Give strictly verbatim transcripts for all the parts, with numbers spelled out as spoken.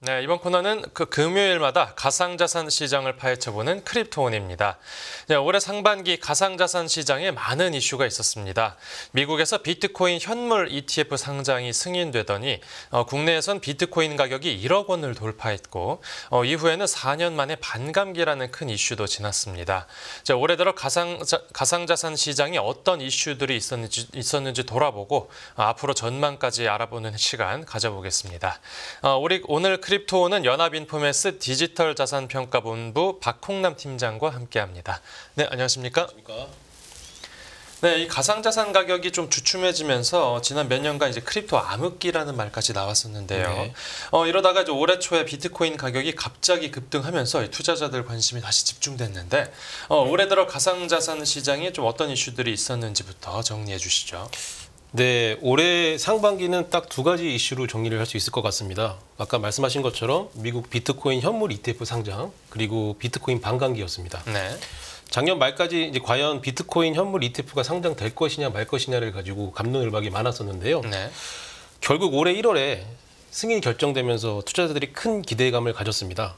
네, 이번 코너는 그 금요일마다 가상자산 시장을 파헤쳐보는 크립토온입니다. 네, 올해 상반기 가상자산 시장에 많은 이슈가 있었습니다. 미국에서 비트코인 현물 이티에프 상장이 승인되더니 어, 국내에선 비트코인 가격이 일억 원을 돌파했고 어, 이후에는 사 년 만에 반감기라는 큰 이슈도 지났습니다. 자, 올해 들어 가상자, 가상자산 시장에 어떤 이슈들이 있었는지, 있었는지 돌아보고 어, 앞으로 전망까지 알아보는 시간 가져보겠습니다. 어, 우리 오늘 크립토온은 연합인포맥스 디지털 자산 평가 본부 박홍남 팀장과 함께합니다. 네, 안녕하십니까? 안녕하십니까? 네, 이 가상자산 가격이 좀 주춤해지면서 지난 몇 년간 이제 크립토 암흑기라는 말까지 나왔었는데요. 네. 어, 이러다가 이제 올해 초에 비트코인 가격이 갑자기 급등하면서 이 투자자들 관심이 다시 집중됐는데 어, 올해 들어 가상자산 시장에 좀 어떤 이슈들이 있었는지부터 정리해 주시죠. 네, 올해 상반기는 딱 두 가지 이슈로 정리를 할 수 있을 것 같습니다. 아까 말씀하신 것처럼 미국 비트코인 현물 이티에프 상장, 그리고 비트코인 반감기였습니다. 네. 작년 말까지 이제 과연 비트코인 현물 이티에프가 상장될 것이냐 말 것이냐를 가지고 갑론을박이 많았었는데요. 네. 결국 올해 일월에 승인이 결정되면서 투자자들이 큰 기대감을 가졌습니다.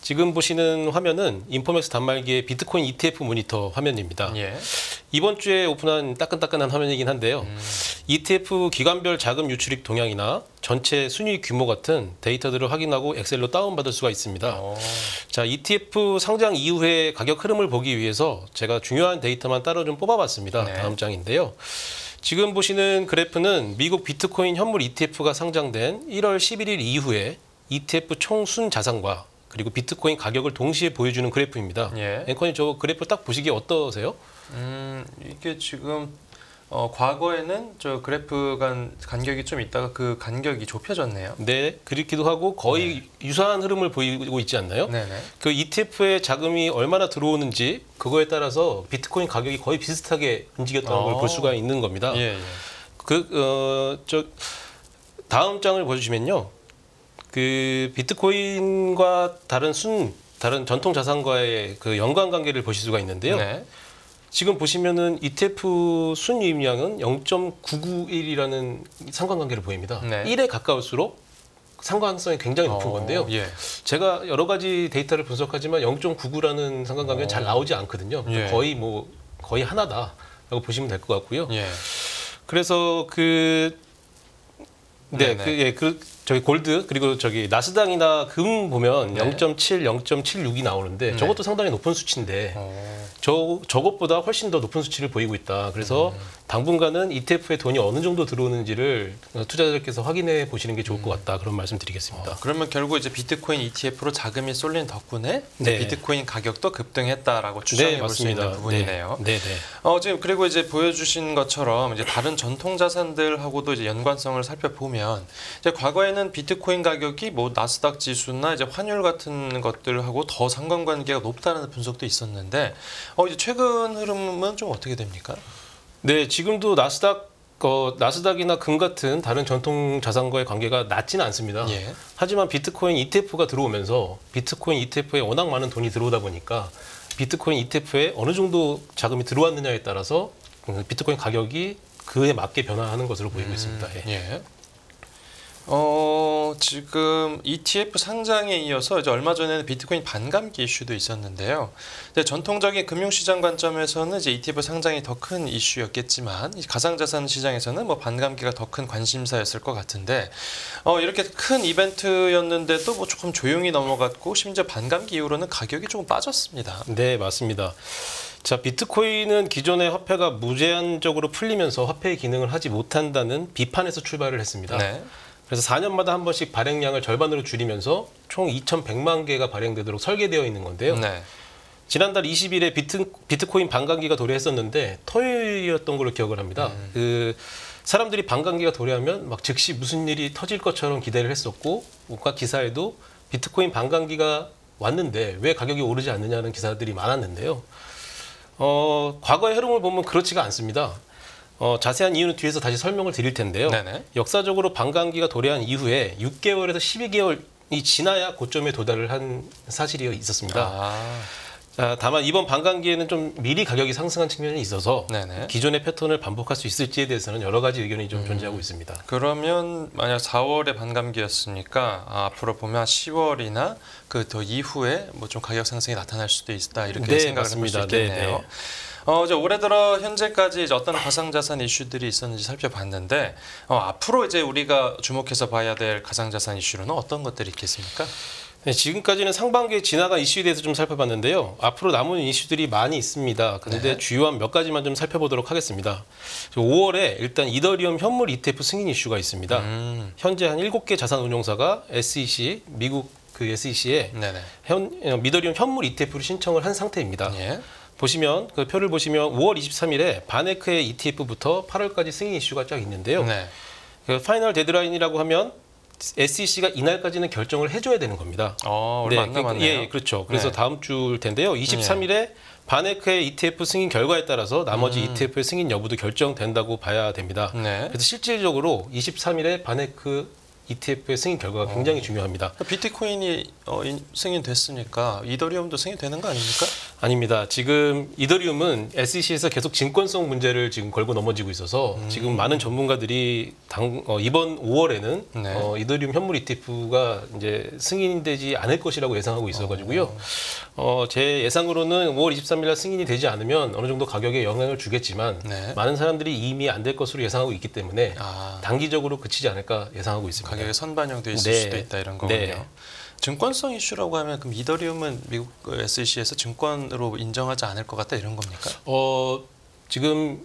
지금 보시는 화면은 인포맥스 단말기의 비트코인 이티에프 모니터 화면입니다. 예. 이번 주에 오픈한 따끈따끈한 화면이긴 한데요. 음. 이티에프 기관별 자금 유출입 동향이나 전체 순위 규모 같은 데이터들을 확인하고 엑셀로 다운받을 수가 있습니다. 오. 자, 이티에프 상장 이후의 가격 흐름을 보기 위해서 제가 중요한 데이터만 따로 좀 뽑아봤습니다. 네. 다음 장인데요. 지금 보시는 그래프는 미국 비트코인 현물 이티에프가 상장된 일월 십일일 이후에 이티에프 총 순자산과 그리고 비트코인 가격을 동시에 보여주는 그래프입니다. 예. 앵커님, 저 그래프 딱 보시기에 어떠세요? 음, 이게 지금 어, 과거에는 저 그래프 간 간격이 좀 있다가 그 간격이 좁혀졌네요. 네, 그렇기도 하고 거의 네. 유사한 흐름을 보이고 있지 않나요? 네네. 그 이티에프에 자금이 얼마나 들어오는지 그거에 따라서 비트코인 가격이 거의 비슷하게 움직였다는 걸 볼 수가 있는 겁니다. 예, 예. 그, 어, 저 다음 장을 보여주시면요. 그 비트코인과 다른 순 다른 전통 자산과의 그 연관 관계를 보실 수가 있는데요. 네. 지금 보시면은 이티에프 순유입량은 영 점 구구일이라는 상관관계를 보입니다. 네. 일에 가까울수록 상관성이 굉장히 높은 어, 건데요. 예. 제가 여러 가지 데이터를 분석하지만 영 점 구구라는 상관관계는 어. 잘 나오지 않거든요. 예. 거의 뭐 거의 하나다라고 보시면 될 것 같고요. 예. 그래서 그 네, 그, 예, 그, 저기 골드, 그리고 저기 나스닥이나 금 보면 네. 영 점 칠, 영 점 칠육이 나오는데 네. 저것도 상당히 높은 수치인데 어. 저, 저것보다 훨씬 더 높은 수치를 보이고 있다. 그래서 음. 당분간은 이티에프에 돈이 어느 정도 들어오는지를 투자자들께서 확인해 보시는 게 좋을 것 같다. 그런 말씀 드리겠습니다. 어, 그러면 결국 이제 비트코인 이티에프로 자금이 쏠린 덕분에 네. 비트코인 가격도 급등했다라고 추정해 네, 볼 수 있는 부분이네요. 네. 네, 네. 어, 지금 그리고 이제 보여주신 것처럼 이제 다른 전통 자산들하고도 이제 연관성을 살펴보면 이제 과거에는 비트코인 가격이 뭐 나스닥 지수나 이제 환율 같은 것들하고 더 상관관계가 높다는 분석도 있었는데 어, 이제 최근 흐름은 좀 어떻게 됩니까? 네, 지금도 나스닥, 어, 나스닥이나 금 같은 다른 전통 자산과의 관계가 낮지는 않습니다. 예. 하지만 비트코인 이티에프가 들어오면서 비트코인 이티에프에 워낙 많은 돈이 들어오다 보니까 비트코인 이티에프에 어느 정도 자금이 들어왔느냐에 따라서 비트코인 가격이 그에 맞게 변화하는 것으로 보이고 음, 있습니다. 예. 예. 어, 지금 이티에프 상장에 이어서 이제 얼마 전에는 비트코인 반감기 이슈도 있었는데요. 근데 전통적인 금융시장 관점에서는 이제 이티에프 상장이 더 큰 이슈였겠지만 가상자산 시장에서는 뭐 반감기가 더 큰 관심사였을 것 같은데 어, 이렇게 큰 이벤트였는데도 뭐 조금 조용히 넘어갔고 심지어 반감기 이후로는 가격이 조금 빠졌습니다. 네, 맞습니다. 자, 비트코인은 기존의 화폐가 무제한적으로 풀리면서 화폐의 기능을 하지 못한다는 비판에서 출발을 했습니다. 네. 그래서 사 년마다 한 번씩 발행량을 절반으로 줄이면서 총 이천백만 개가 발행되도록 설계되어 있는 건데요. 네. 지난달 이십일에 비트, 비트코인 반감기가 도래했었는데 토요일이었던 걸로 기억을 합니다. 음. 그 사람들이 반감기가 도래하면 막 즉시 무슨 일이 터질 것처럼 기대를 했었고 뭔가 기사에도 비트코인 반감기가 왔는데 왜 가격이 오르지 않느냐는 기사들이 많았는데요. 어, 과거의 흐름을 보면 그렇지가 않습니다. 어, 자세한 이유는 뒤에서 다시 설명을 드릴 텐데요. 네네. 역사적으로 반감기가 도래한 이후에 육 개월에서 십이 개월이 지나야 고점에 도달을 한 사실이 있었습니다. 아. 자, 다만 이번 반감기에는 좀 미리 가격이 상승한 측면이 있어서 네네. 기존의 패턴을 반복할 수 있을지에 대해서는 여러 가지 의견이 좀 음. 존재하고 있습니다. 그러면 만약 사월에 반감기였으니까 아, 앞으로 보면 시월이나 그 더 이후에 뭐 좀 가격 상승이 나타날 수도 있다 이렇게 네, 생각을 해볼 수 있겠네요. 네네. 어, 이제 올해 들어 현재까지 이제 어떤 가상자산 이슈들이 있었는지 살펴봤는데 어, 앞으로 이제 우리가 주목해서 봐야 될 가상자산 이슈로는 어떤 것들이 있겠습니까? 네, 지금까지는 상반기에 지나간 이슈에 대해서 좀 살펴봤는데요. 앞으로 남은 이슈들이 많이 있습니다. 그런데 네. 주요한 몇 가지만 좀 살펴보도록 하겠습니다. 오월에 일단 이더리움 현물 이티에프 승인 이슈가 있습니다. 음. 현재 한 일곱 개 자산운용사가 에스이씨, 미국 그 에스이씨에 현, 이더리움 현물 이티에프를 신청을 한 상태입니다. 예. 보시면 그 표를 보시면 오월 이십삼일에 바네크의 이티에프부터 팔월까지 승인 이슈가 쫙 있는데요. 네. 그 파이널 데드라인이라고 하면 에스이씨가 이날까지는 결정을 해줘야 되는 겁니다. 어, 얼마 안 남았네요. 네, 예, 그렇죠. 그래서 네. 다음 주일 텐데요. 이십삼일에 바네크의 이티에프 승인 결과에 따라서 나머지 음. 이티에프의 승인 여부도 결정된다고 봐야 됩니다. 네. 그래서 실질적으로 이십삼일에 바네크 이티에프의 승인 결과가 굉장히 어. 중요합니다. 비트코인이 어, 승인됐으니까 이더리움도 승인되는 거 아닙니까? 아닙니다. 지금 이더리움은 에스이씨에서 계속 증권성 문제를 지금 걸고 넘어지고 있어서 음. 지금 많은 전문가들이 당, 어, 이번 오월에는 네. 어, 이더리움 현물 이티에프가 이제 승인되지 않을 것이라고 예상하고 있어가지고요. 어. 어, 제 예상으로는 오월 이십삼일날 승인이 되지 않으면 어느 정도 가격에 영향을 주겠지만 네. 많은 사람들이 이미 안 될 것으로 예상하고 있기 때문에 아. 단기적으로 그치지 않을까 예상하고 있습니다. 가격에 선반영돼 있을 네. 수도 있다 이런 거군요. 네. 증권성 이슈라고 하면 그럼 이더리움은 미국 에스이씨에서 증권으로 인정하지 않을 것 같다 이런 겁니까? 어, 지금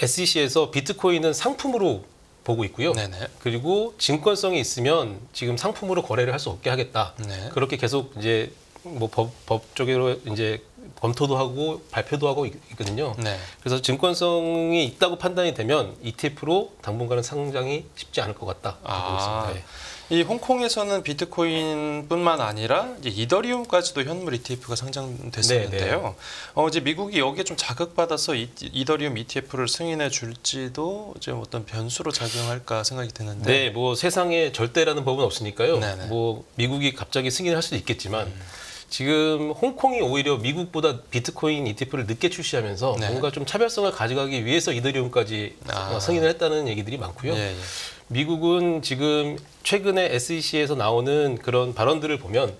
에스이씨에서 비트코인은 상품으로 보고 있고요. 네네. 그리고 증권성이 있으면 지금 상품으로 거래를 할 수 없게 하겠다. 네. 그렇게 계속 이제 뭐 법, 법적으로 이제 검토도 하고 발표도 하고 있거든요. 네. 그래서 증권성이 있다고 판단이 되면 이티에프로 당분간은 상장이 쉽지 않을 것 같다. 아, 보고 있습니다. 이 홍콩에서는 비트코인뿐만 아니라 이제 이더리움까지도 현물 이티에프가 상장됐었는데요. 어, 이제 미국이 여기에 좀 자극받아서 이, 이더리움 이티에프를 승인해 줄지도 이제 어떤 변수로 작용할까 생각이 드는데. 네, 뭐 세상에 절대라는 법은 없으니까요. 네네. 뭐 미국이 갑자기 승인할 수도 있겠지만. 음. 지금 홍콩이 오히려 미국보다 비트코인 이티에프를 늦게 출시하면서 네. 뭔가 좀 차별성을 가져가기 위해서 이더리움까지 아. 승인을 했다는 얘기들이 많고요. 예, 예. 미국은 지금 최근에 에스이씨에서 나오는 그런 발언들을 보면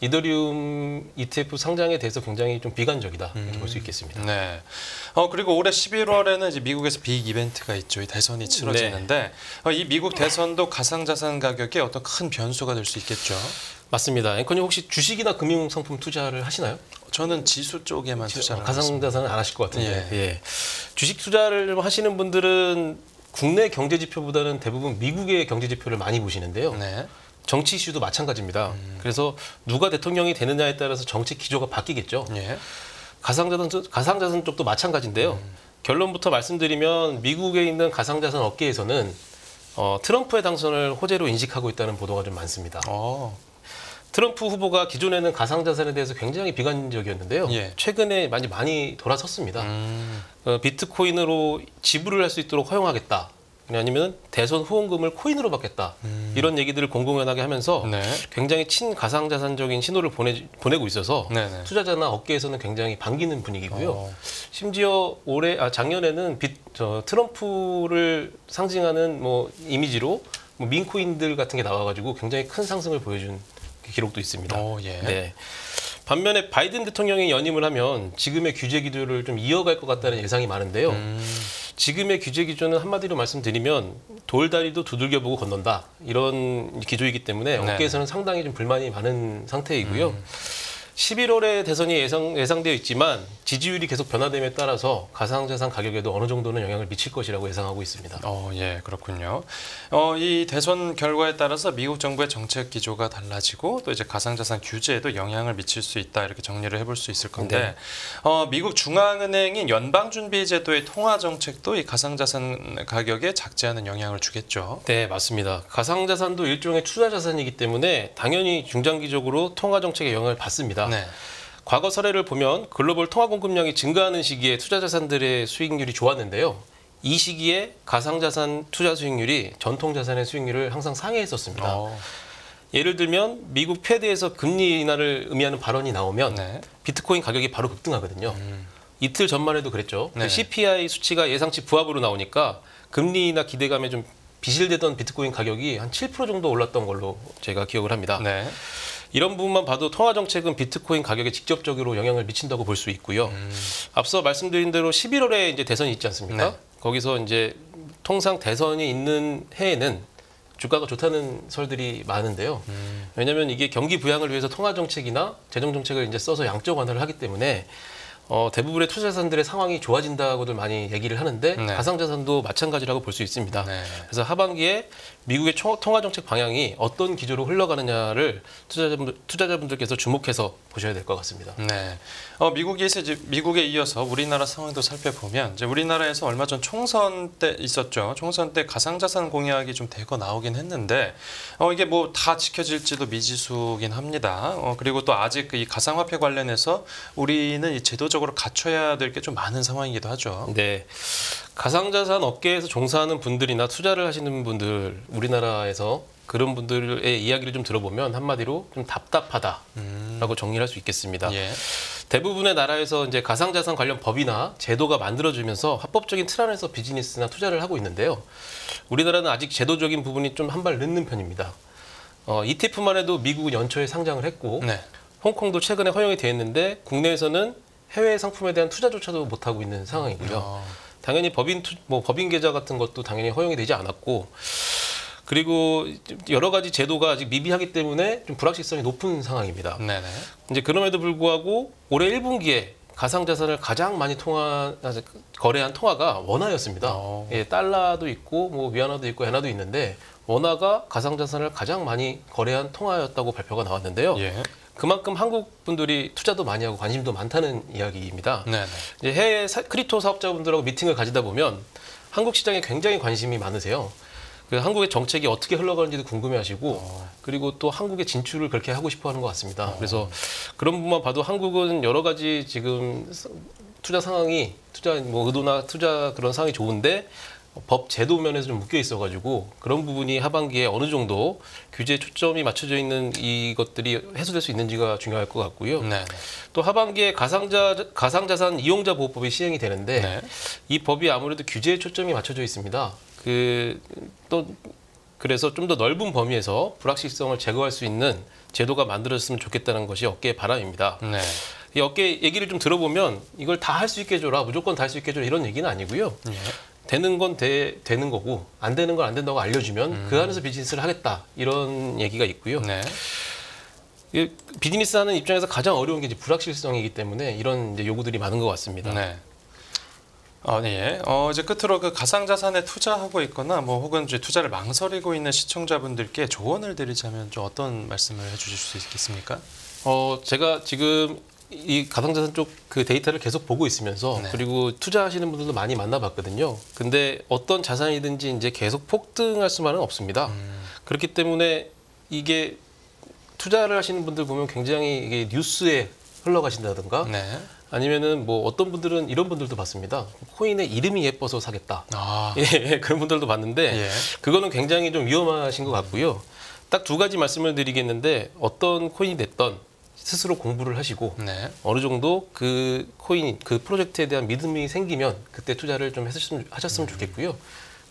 이더리움 이티에프 상장에 대해서 굉장히 좀 비관적이다 이렇게 음. 볼 수 있겠습니다. 네. 어 그리고 올해 십일월에는 이제 미국에서 빅 이벤트가 있죠. 이 대선이 치러지는데 네. 어, 이 미국 대선도 가상자산 가격에 어떤 큰 변수가 될 수 있겠죠. 맞습니다. 앵커님 혹시 주식이나 금융 상품 투자를 하시나요? 저는 지수 쪽에만 지수, 투자를 가상자산은 안 하실 것 같은데. 예. 예. 주식 투자를 하시는 분들은 국내 경제 지표보다는 대부분 미국의 경제 지표를 많이 보시는데요. 네. 정치 이슈도 마찬가지입니다. 음. 그래서 누가 대통령이 되느냐에 따라서 정치 기조가 바뀌겠죠. 예. 가상자산, 가상자산 쪽도 마찬가지인데요. 음. 결론부터 말씀드리면 미국에 있는 가상자산 업계에서는 어, 트럼프의 당선을 호재로 인식하고 있다는 보도가 좀 많습니다. 어. 트럼프 후보가 기존에는 가상자산에 대해서 굉장히 비관적이었는데요. 예. 최근에 많이 많이 돌아섰습니다. 음. 어, 비트코인으로 지불을 할 수 있도록 허용하겠다. 아니면 대선 후원금을 코인으로 받겠다. 음. 이런 얘기들을 공공연하게 하면서 네. 굉장히 친가상자산적인 신호를 보내, 보내고 있어서 네네. 투자자나 업계에서는 굉장히 반기는 분위기고요. 어. 심지어 올해, 아, 작년에는 비, 저, 트럼프를 상징하는 뭐 이미지로 뭐 민코인들 같은 게 나와가지고 굉장히 큰 상승을 보여준 기록도 있습니다. 오, 예. 네. 반면에 바이든 대통령이 연임을 하면 지금의 규제 기조를 좀 이어갈 것 같다는 예상이 많은데요. 음. 지금의 규제 기조는 한마디로 말씀드리면 돌다리도 두들겨보고 건넌다 이런 기조이기 때문에 네. 업계에서는 상당히 좀 불만이 많은 상태이고요. 음. 십일월에 대선이 예상, 예상되어 있지만 지지율이 계속 변화됨에 따라서 가상자산 가격에도 어느 정도는 영향을 미칠 것이라고 예상하고 있습니다. 어, 예, 그렇군요. 어, 이 대선 결과에 따라서 미국 정부의 정책 기조가 달라지고 또 이제 가상자산 규제에도 영향을 미칠 수 있다 이렇게 정리를 해볼 수 있을 건데 네. 어, 미국 중앙은행인 연방준비제도의 통화 정책도 이 가상자산 가격에 작지 않은 영향을 주겠죠. 네, 맞습니다. 가상자산도 일종의 투자자산이기 때문에 당연히 중장기적으로 통화 정책에 영향을 받습니다. 네. 과거 사례를 보면 글로벌 통화 공급량이 증가하는 시기에 투자자산들의 수익률이 좋았는데요. 이 시기에 가상자산 투자 수익률이 전통자산의 수익률을 항상 상회했었습니다. 오. 예를 들면 미국 페드에서 금리 인하를 의미하는 발언이 나오면 네. 비트코인 가격이 바로 급등하거든요. 음. 이틀 전만 해도 그랬죠. 그 씨피아이 수치가 예상치 부합으로 나오니까 금리 인하 기대감에 좀 비실되던 비트코인 가격이 한 칠 퍼센트 정도 올랐던 걸로 제가 기억을 합니다. 네. 이런 부분만 봐도 통화정책은 비트코인 가격에 직접적으로 영향을 미친다고 볼 수 있고요. 음. 앞서 말씀드린 대로 십일월에 이제 대선이 있지 않습니까? 네. 거기서 이제 통상 대선이 있는 해에는 주가가 좋다는 설들이 많은데요. 음. 왜냐하면 이게 경기 부양을 위해서 통화정책이나 재정정책을 이제 써서 양적 완화를 하기 때문에 어, 대부분의 투자자산들의 상황이 좋아진다고들 많이 얘기를 하는데 네. 가상자산도 마찬가지라고 볼 수 있습니다. 네. 그래서 하반기에 미국의 통화정책 방향이 어떤 기조로 흘러가느냐를 투자자분들, 투자자분들께서 주목해서 보셔야 될 것 같습니다. 네. 어, 미국에서 이제 미국에 이어서 우리나라 상황도 살펴보면 이제 우리나라에서 얼마 전 총선 때 있었죠. 총선 때 가상자산 공약이 좀 대거 나오긴 했는데 어, 이게 뭐 다 지켜질지도 미지수긴 합니다. 어, 그리고 또 아직 이 가상화폐 관련해서 우리는 이 제도 적으로 갖춰야 될 게 좀 많은 상황이기도 하죠. 네, 가상자산 업계에서 종사하는 분들이나 투자를 하시는 분들, 우리나라에서 그런 분들의 이야기를 좀 들어보면 한마디로 좀 답답하다라고 음. 정리를 할 수 있겠습니다. 예. 대부분의 나라에서 이제 가상자산 관련 법이나 제도가 만들어지면서 합법적인 틀 안에서 비즈니스나 투자를 하고 있는데요. 우리나라는 아직 제도적인 부분이 좀 한 발 늦는 편입니다. 어, 이티에프만 해도 미국은 연초에 상장을 했고 네. 홍콩도 최근에 허용이 돼 있는데 국내에서는 해외 상품에 대한 투자조차도 못하고 있는 상황이고요. 어. 당연히 법인 투, 뭐 법인 계좌 같은 것도 당연히 허용이 되지 않았고 그리고 여러 가지 제도가 아직 미비하기 때문에 좀 불확실성이 높은 상황입니다. 네네. 이제 그럼에도 불구하고 올해 일 분기에 가상자산을 가장 많이 통화, 거래한 통화가 원화였습니다. 어. 예, 달러도 있고 뭐 위안화도 있고 엔화도 있는데 원화가 가상자산을 가장 많이 거래한 통화였다고 발표가 나왔는데요. 예. 그만큼 한국 분들이 투자도 많이 하고 관심도 많다는 이야기입니다. 네네. 이제 해외 사, 크립토 사업자분들하고 미팅을 가지다 보면 한국 시장에 굉장히 관심이 많으세요. 그 한국의 정책이 어떻게 흘러가는지도 궁금해하시고 어. 그리고 또 한국의 진출을 그렇게 하고 싶어하는 것 같습니다. 어. 그래서 그런 부분만 봐도 한국은 여러 가지 지금 투자 상황이 투자 뭐 의도나 투자 그런 상황이 좋은데 법 제도 면에서 좀 묶여 있어가지고 그런 부분이 하반기에 어느 정도 규제 초점이 맞춰져 있는 이것들이 해소될 수 있는지가 중요할 것 같고요. 네. 또 하반기에 가상자, 가상자산 이용자 보호법이 시행이 되는데 네. 이 법이 아무래도 규제에 초점이 맞춰져 있습니다. 그, 또 그래서 좀 더 넓은 범위에서 불확실성을 제거할 수 있는 제도가 만들어졌으면 좋겠다는 것이 업계의 바람입니다. 네. 이 업계 얘기를 좀 들어보면 이걸 다 할 수 있게 해줘라, 무조건 다 할 수 있게 해줘라 이런 얘기는 아니고요. 네. 되는 건 되, 되는 거고 안 되는 건 안 된다고 알려주면 음. 그 안에서 비즈니스를 하겠다 이런 얘기가 있고요. 네. 비즈니스 하는 입장에서 가장 어려운 게 이제 불확실성이기 때문에 이런 이제 요구들이 많은 것 같습니다. 네. 어, 네. 어, 이제 끝으로 그 가상자산에 투자하고 있거나 뭐 혹은 이제 투자를 망설이고 있는 시청자분들께 조언을 드리자면 좀 어떤 말씀을 해주실 수 있겠습니까? 어, 제가 지금 이 가상자산 쪽 그 데이터를 계속 보고 있으면서 네. 그리고 투자하시는 분들도 많이 만나봤거든요. 근데 어떤 자산이든지 이제 계속 폭등할 수만은 없습니다. 음. 그렇기 때문에 이게 투자를 하시는 분들 보면 굉장히 이게 뉴스에 흘러가신다든가 네. 아니면은 뭐 어떤 분들은 이런 분들도 봤습니다. 코인의 이름이 예뻐서 사겠다. 아. 예, 그런 분들도 봤는데 예. 그거는 굉장히 좀 위험하신 것 같고요. 딱 두 가지 말씀을 드리겠는데 어떤 코인이 됐던 스스로 공부를 하시고 네. 어느 정도 그 코인, 그 프로젝트에 대한 믿음이 생기면 그때 투자를 좀 했으면, 하셨으면 좋겠고요.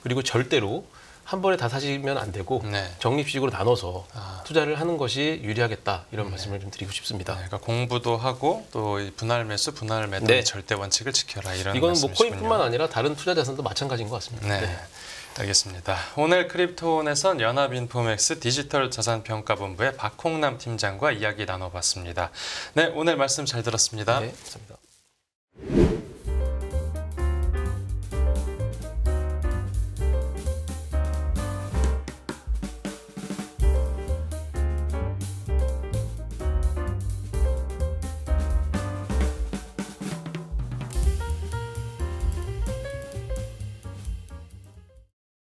그리고 절대로 한 번에 다 사시면 안 되고 네. 적립식으로 나눠서 아. 투자를 하는 것이 유리하겠다 이런 네. 말씀을 좀 드리고 싶습니다. 네, 그러니까 공부도 하고 또 분할 매수, 분할 매도 네. 절대 원칙을 지켜라 이런 이건 말씀이시군요. 이건 뭐 코인뿐만 아니라 다른 투자 자산도 마찬가지인 것 같습니다. 네. 네. 알겠습니다. 오늘 크립토온에선 연합인포맥스 디지털 자산평가본부의 박홍남 팀장과 이야기 나눠봤습니다. 네, 오늘 말씀 잘 들었습니다. 네, 감사합니다.